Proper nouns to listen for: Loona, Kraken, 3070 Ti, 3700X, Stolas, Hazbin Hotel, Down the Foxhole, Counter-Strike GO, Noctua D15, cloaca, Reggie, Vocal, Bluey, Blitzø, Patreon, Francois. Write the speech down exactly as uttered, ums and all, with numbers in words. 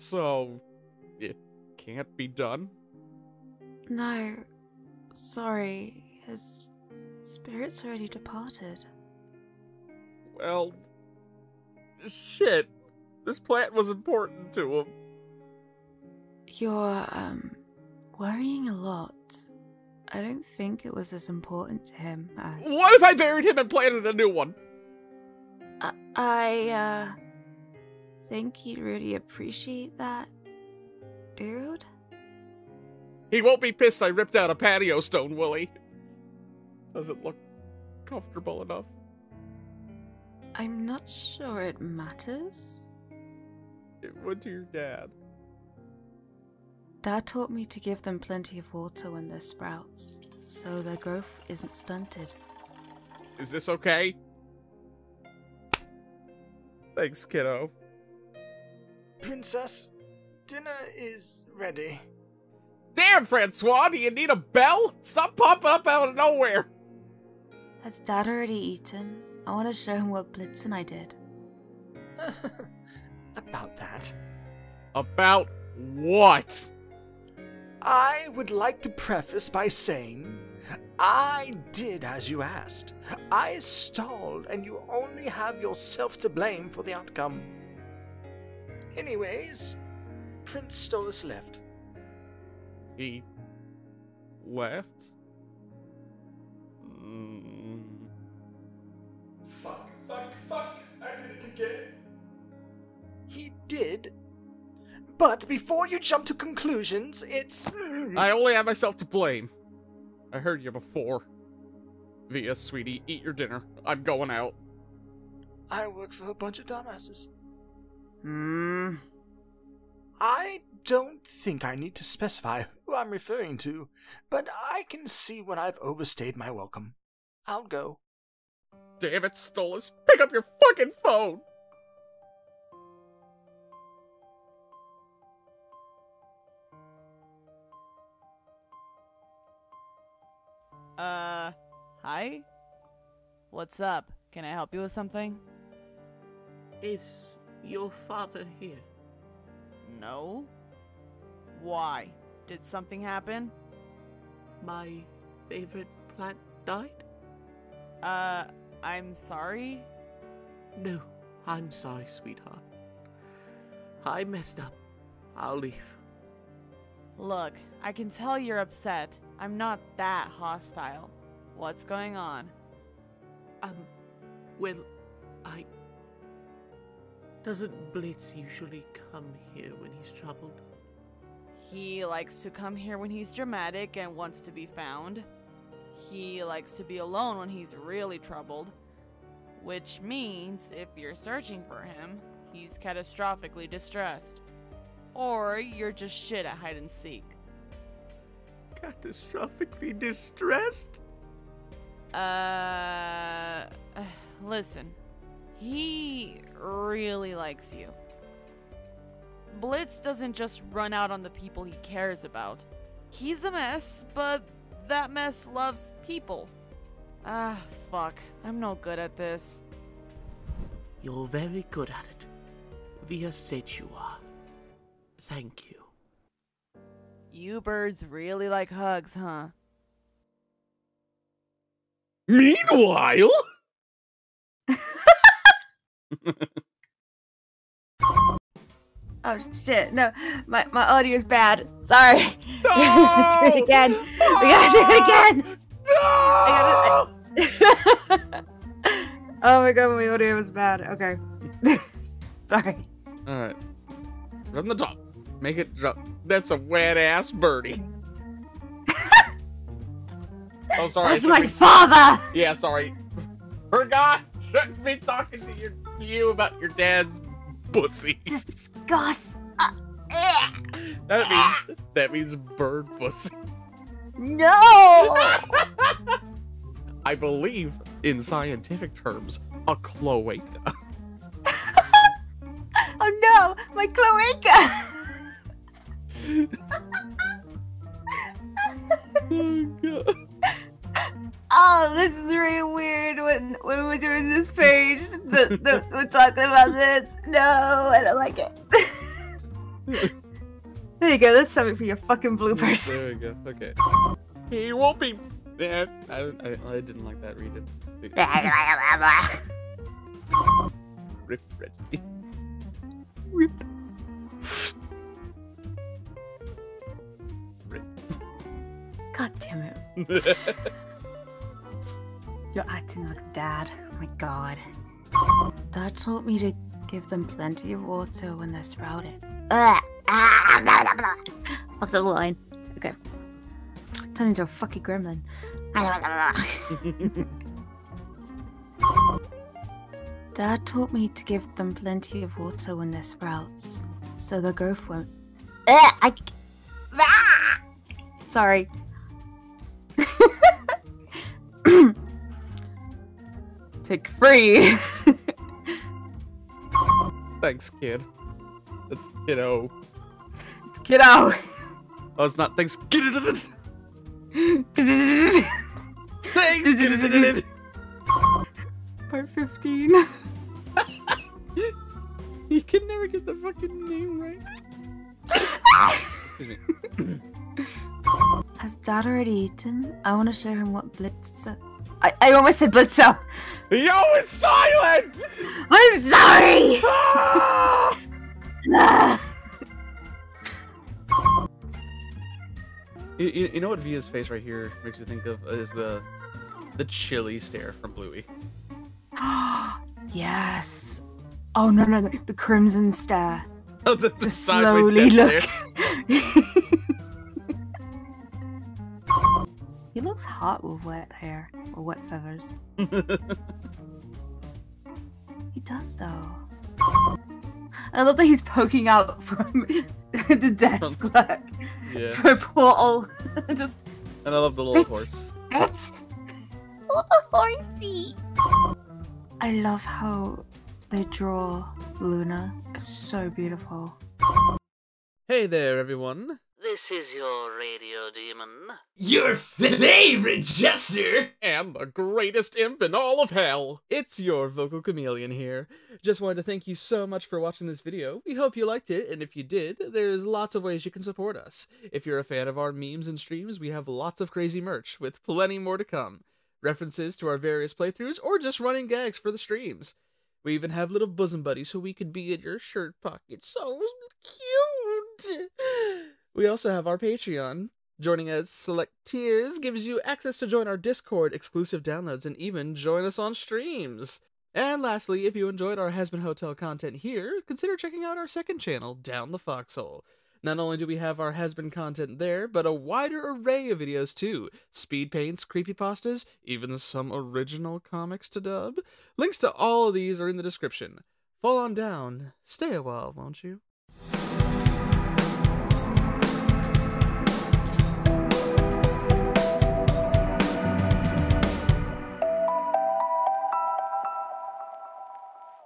So, it can't be done? No, sorry. His spirit's already departed. Well, shit. This plant was important to him. You're, um, worrying a lot. I don't think it was as important to him as... What if I buried him and planted a new one? I, I uh... think he'd really appreciate that, dude. He won't be pissed I ripped out a patio stone, will he? Doesn't look comfortable enough. I'm not sure it matters. It would to your dad. Dad taught me to give them plenty of water when they're sprouts, so their growth isn't stunted. Is this okay? Thanks, kiddo. Princess, dinner is ready. Damn, Francois, do you need a bell? Stop popping up out of nowhere! Has Dad already eaten? I want to show him what Blitz and I did. About that. About what? I would like to preface by saying, I did as you asked. I stalled, and you only have yourself to blame for the outcome. Anyways, Prince Stolas left. He left? Mm. Fuck, fuck, fuck. I did it again. He did. But before you jump to conclusions, it's... I only have myself to blame. I heard you before. Via, sweetie, eat your dinner. I'm going out. I work for a bunch of dumbasses. Hmm. I don't think I need to specify who I'm referring to, but I can see when I've overstayed my welcome. I'll go. Damn it, Stolas! Pick up your fucking phone! Uh, hi? What's up? Can I help you with something? Is your father here? No. Why? Did something happen? My favorite plant died? Uh, I'm sorry? No, I'm sorry, sweetheart. I messed up. I'll leave. Look, I can tell you're upset. I'm not that hostile. What's going on? Um, well, I... Doesn't Blitz usually come here when he's troubled? He likes to come here when he's dramatic and wants to be found. He likes to be alone when he's really troubled. Which means, if you're searching for him, he's catastrophically distressed. Or you're just shit at hide and seek. Catastrophically distressed? Uh... Listen. He really likes you. Blitz doesn't just run out on the people he cares about. He's a mess, but that mess loves people. Ah, fuck. I'm no good at this. You're very good at it. Via said you are. Thank you. You birds really like hugs, huh? Meanwhile... Oh shit, no, my, my audio's bad. Sorry. No! We gotta do it again. We gotta do it again. No! I gotta, I... Oh my god, my audio was bad. Okay. Sorry. Alright. From the top. Make it drop. That's a wet ass birdie. Oh, sorry. That's my we... father! Yeah, sorry. Forgot! Shouldn't be talking to, your, to you about your dad's pussy. Disgust. That means that means bird pussy. No. I believe in scientific terms, a cloaca. Oh no, my cloaca. Oh god. Oh, this is really weird when when we're doing this page. The, the, we're talking about this. No, I don't like it. There you go, that's something for your fucking bloopers. There we go, okay. He won't be... Yeah, I, I, I didn't like that reading. Rip, Reggie. Rip. Rip. God damn it. You're acting like Dad. Oh my god. Dad told me to give them plenty of water when they're sprouted. Ugh. Off the line. Okay. Turn into a fucking gremlin. Dad taught me to give them plenty of water when they're sprouts, so their growth won't. Uh, I... ah! Sorry. Take free. Thanks, kid. It's kiddo. It's kiddo. Oh, it's not. Thanks, kiddo. Thanks, kiddo. Part fifteen. You can never get the fucking name right. Excuse me. Has Dad already eaten? I want to show him what Blitzø. I, I almost said Blitzø. Yo, it's silent! I'm sorry! Ah! you, you, you know what Via's face right here makes you think of is the the chilly stare from Bluey. Yes. Oh no no, the, the crimson stare. Oh, the, the just slowly look. He looks hot with wet hair or wet feathers. He does though. I love that he's poking out from the desk, um, like yeah. For a portal. Just. And I love the little horse. It's little horsey. I love how they draw Luna. It's so beautiful. Hey there, everyone. This is your radio demon. Your favorite jester! And the greatest imp in all of hell! It's your Vocal Chameleon here. Just wanted to thank you so much for watching this video. We hope you liked it, and if you did, there's lots of ways you can support us. If you're a fan of our memes and streams, we have lots of crazy merch, with plenty more to come. References to our various playthroughs, or just running gags for the streams. We even have little bosom buddies who we could be in your shirt pocket. So cute! We also have our Patreon. Joining us select tiers gives you access to join our Discord, exclusive downloads, and even join us on streams. And lastly, if you enjoyed our Hazbin Hotel content here, consider checking out our second channel, Down the Foxhole. Not only do we have our Hazbin content there, but a wider array of videos too. Speed paints, creepypastas, even some original comics to dub. Links to all of these are in the description. Fall on down, stay a while, won't you?